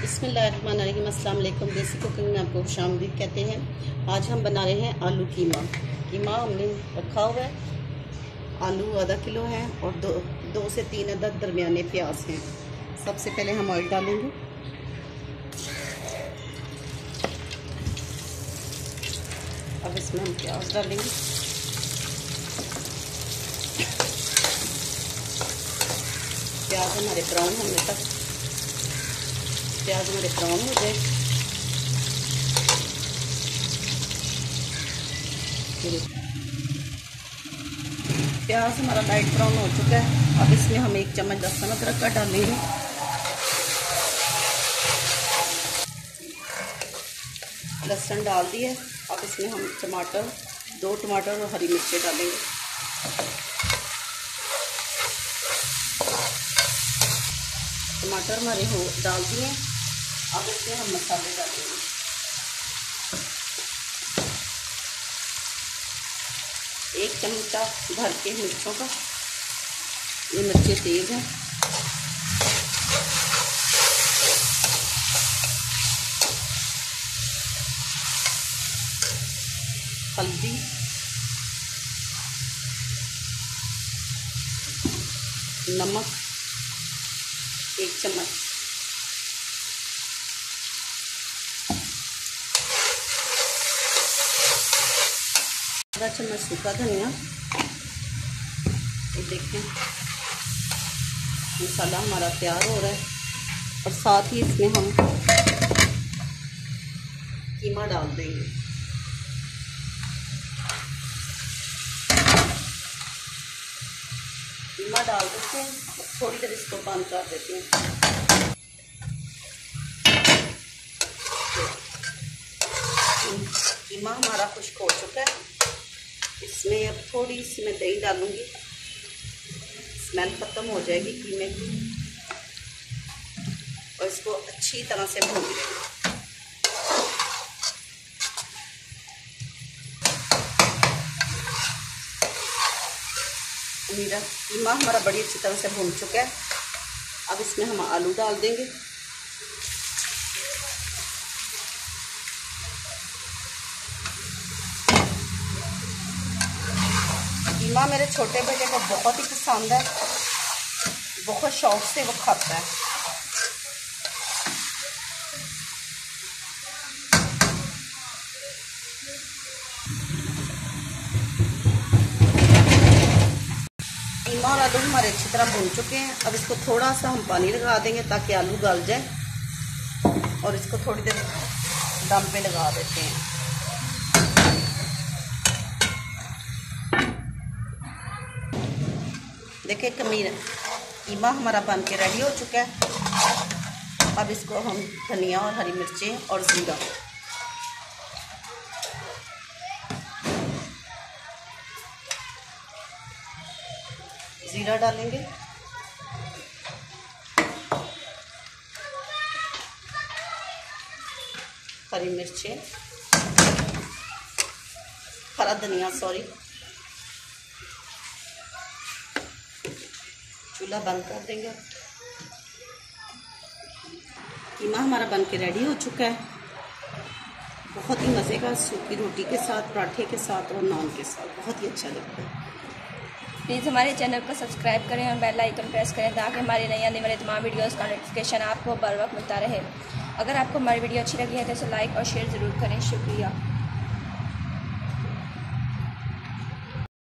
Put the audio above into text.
बिस्मिल्लाहिर्रहमानिर्रहीम, अस्सलाम वालेकुम। देसी कुकिंग में आपको खुशामदीद कहते हैं। आज हम बना रहे हैं आलू कीमा। कीमा हमने रखा हुआ है, आलू आधा किलो है और दो से तीन अदद दरमियाने प्याज हैं। सबसे पहले हम ऑयल डालेंगे। अब इसमें हम प्याज डालेंगे। प्याज हमारे ब्राउन होने तक, प्याज हमारे ब्राउन हो जाए, प्याज हमारा लाइट ब्राउन हो चुका है। अब इसमें हम एक चम्मच लहसुन अदरक का डालेंगे। लहसुन डाल दिए। अब इसमें हम टमाटर, दो टमाटर और हरी मिर्चें डालेंगे। टमाटर हमारे हो डाल दिए। अब इसमें हम मसाले डालेंगे। एक चमचा भर के मिर्चों का, ये मिर्चें तेज हैं। हल्दी, नमक एक चम्मच, आधा चम्मच सूखा धनिया। ये देखें मसाला हमारा तैयार हो रहा है। और साथ ही इसमें हम कीमा डाल देंगे। कीमा डाल देते हैं, थोड़ी देर इसको बंद कर देते हैं। कीमा हमारा खुश्क हो चुका है। इसमें अब थोड़ी सी मैं दही डालूंगी, स्मेल ख़त्म हो जाएगी कीमे की। और इसको अच्छी तरह से भून लेंगे। मेरा कीमा हमारा बड़ी अच्छी तरह से भून चुका है। अब इसमें हम आलू डाल देंगे। कीमा मेरे छोटे बेटे को बहुत ही पसंद है, बहुत शौक से वो खाता है। और आलू हमारे अच्छी तरह भून चुके हैं। अब इसको थोड़ा सा हम पानी लगा देंगे ताकि आलू गल जाए। और इसको थोड़ी देर दम पे लगा देते हैं। देखिए कीमा हमारा बन के रेडी हो चुका है। अब इसको हम धनिया और हरी मिर्चें और जीरा, जीरा डालेंगे। हरी मिर्चें, हरा धनिया, सॉरी। चूल्हा बंद कर देंगे। कीमा हमारा बन के रेडी हो चुका है। बहुत ही मज़े का, सूखी रोटी के साथ, पराठे के साथ और नान के साथ बहुत ही अच्छा लगता है। प्लीज़ हमारे चैनल को सब्सक्राइब करें और बेल आइकन प्रेस करें ताकि हमारे नए आने वाले तमाम वीडियोस का नोटिफिकेशन आपको बर वक्त मिलता रहे। अगर आपको हमारी वीडियो अच्छी लगी है तो इसे लाइक और शेयर ज़रूर करें। शुक्रिया।